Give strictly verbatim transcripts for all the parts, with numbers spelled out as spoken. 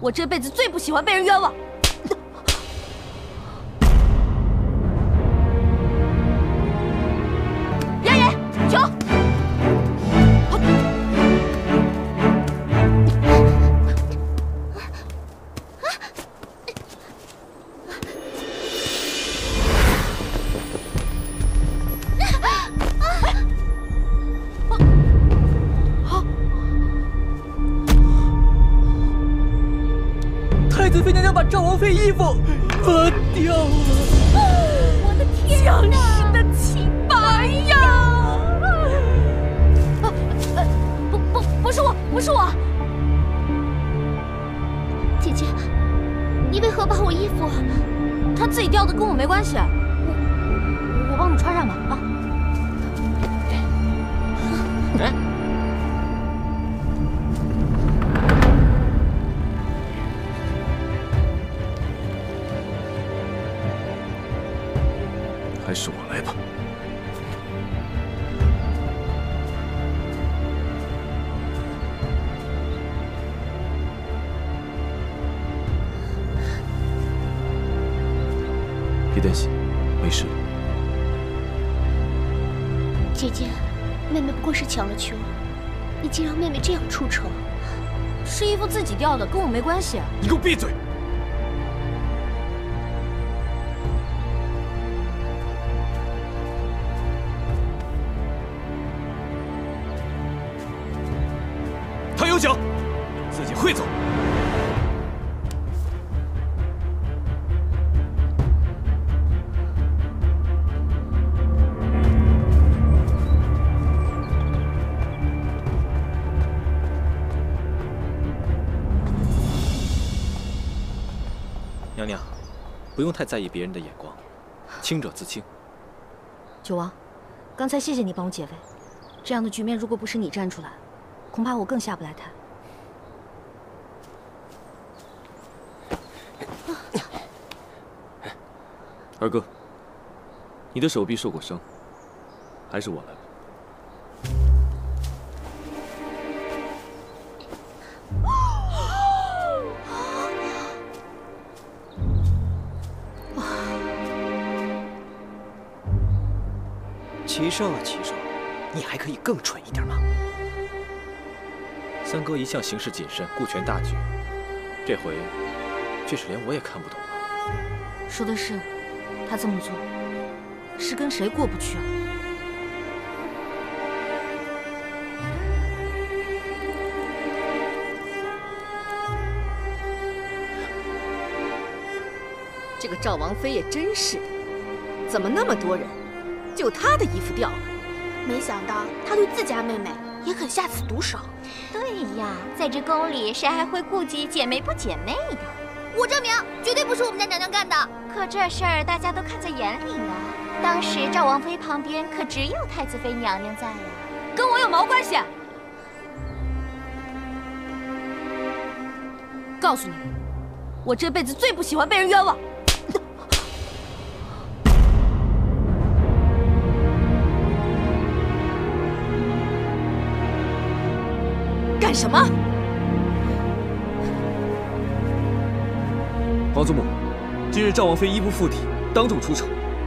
我这辈子最不喜欢被人冤枉。 被衣服剥掉了，我的天哪！僵尸的清白呀！啊呃，不不不是我，不是我。姐姐，你为何把我衣服？它自己掉的，跟我没关系。我我帮你穿上吧，啊。哎。 还是我来吧。别担心，没事。姐姐，妹妹不过是抢了球，你竟让妹妹这样出丑。是衣服自己掉的，跟我没关系啊。你给我闭嘴！ 娘娘，不用太在意别人的眼光，清者自清。九王，刚才谢谢你帮我解围，这样的局面如果不是你站出来，恐怕我更下不来台。二哥，你的手臂受过伤，还是我来吧。 齐少啊，齐少，你还可以更蠢一点吗？三哥一向行事谨慎，顾全大局，这回却是连我也看不懂了。说的是，他这么做是跟谁过不去了？这个赵王妃也真是的，怎么那么多人？ 就他的衣服掉了，没想到他对自家妹妹也肯下此毒手。对呀，在这宫里谁还会顾及姐妹不姐妹的？我证明绝对不是我们家娘娘干的。可这事儿大家都看在眼里呢。当时赵王妃旁边可只有太子妃娘娘在呀，跟我有毛关系？告诉你们，我这辈子最不喜欢被人冤枉。 干什么？皇祖母，今日赵王妃衣不附体，当众出丑，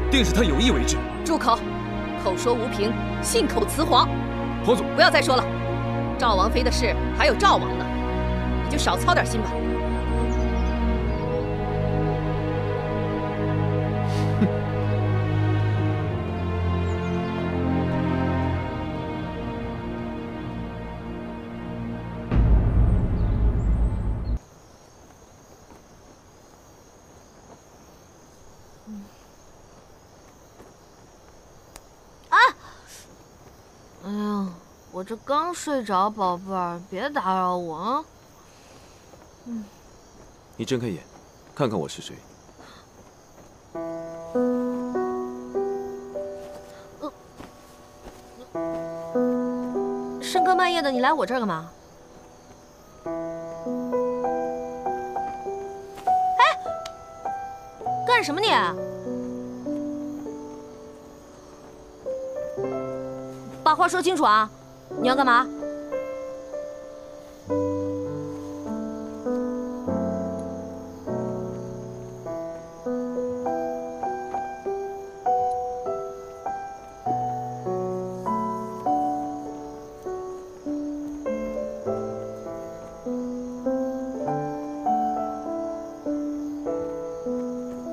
定是她有意为之。住口！口说无凭，信口雌黄。皇祖，不要再说了。赵王妃的事还有赵王呢，你就少操点心吧。哼！我这刚睡着，宝贝儿，别打扰我啊！嗯，你睁开眼，看看我是谁。呃，深更半夜的，你来我这儿干嘛？哎，干什么你？把话说清楚啊！ 你要干嘛？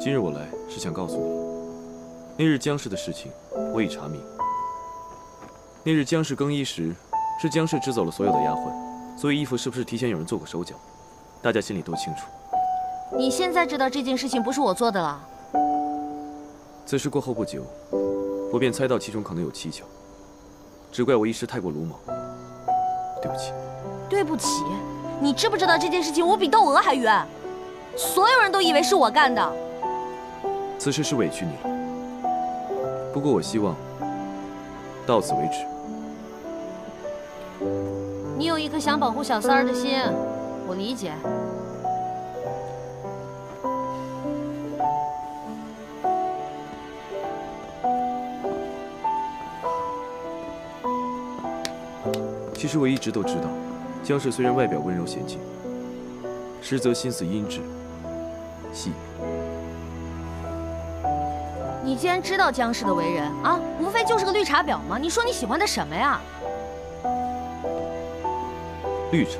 今日我来是想告诉你，那日江氏的事情我已查明。那日江氏更衣时，是江氏支走了所有的丫鬟，所以衣服是不是提前有人做过手脚，大家心里都清楚。你现在知道这件事情不是我做的了？此事过后不久，我便猜到其中可能有蹊跷，只怪我一时太过鲁莽，对不起。对不起？你知不知道这件事情我比窦娥还冤？ 所有人都以为是我干的，此事是委屈你了。不过我希望到此为止。你有一颗想保护小三儿的心，我理解。其实我一直都知道，江氏虽然外表温柔娴静，实则心思阴鸷。 细雨，你既然知道江氏的为人啊，无非就是个绿茶婊嘛。你说你喜欢的什么呀？绿茶。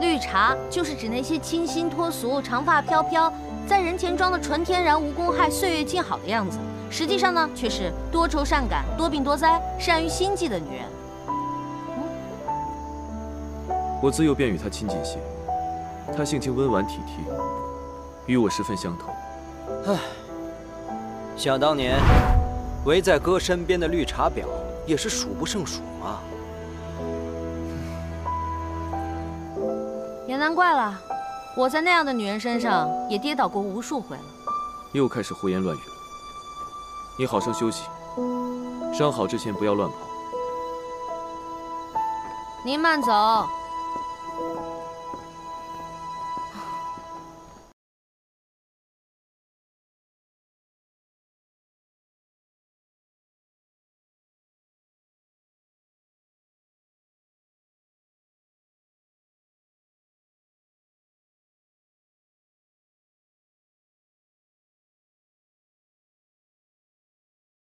绿茶就是指那些清新脱俗、长发飘飘，在人前装的纯天然、无公害、岁月静好的样子，实际上呢却是多愁善感、多病多灾、善于心计的女人。嗯、我自幼便与她亲近些，她性情温婉体贴。 与我十分相同。唉，想当年，围在哥身边的绿茶婊也是数不胜数嘛。也难怪了，我在那样的女人身上也跌倒过无数回了。又开始胡言乱语了。你好生休息，伤好之前不要乱跑。您慢走。